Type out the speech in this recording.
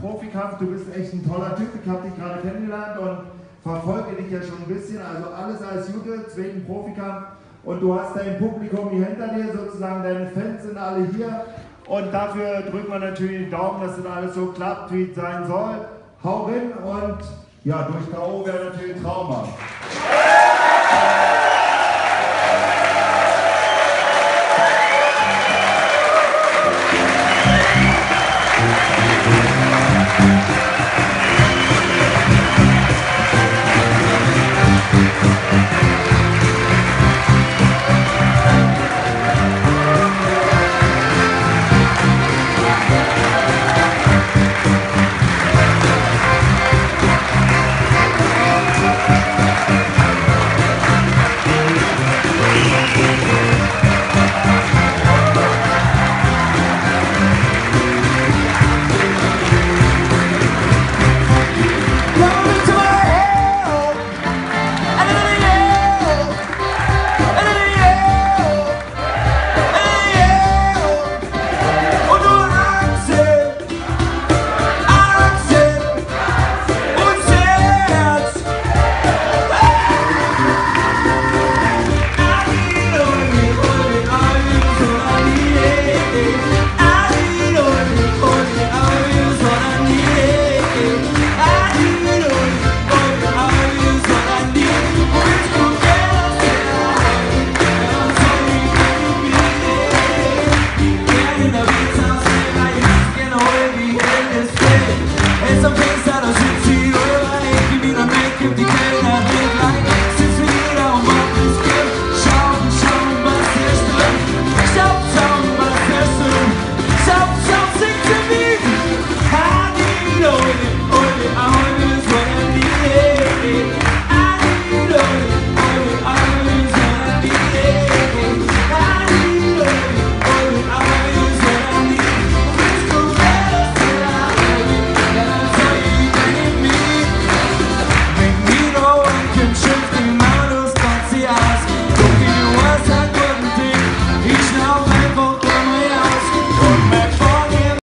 Profikampf, du bist echt ein toller Typ, ich habe dich gerade kennengelernt und verfolge dich ja schon ein bisschen, also alles Gute, zweiten Profikampf und du hast dein Publikum hier hinter dir sozusagen, deine Fans sind alle hier und dafür drückt man natürlich den Daumen, dass das alles so klappt, wie es sein soll. Hau hin und ja, durch K.O. wäre natürlich ein Trauma.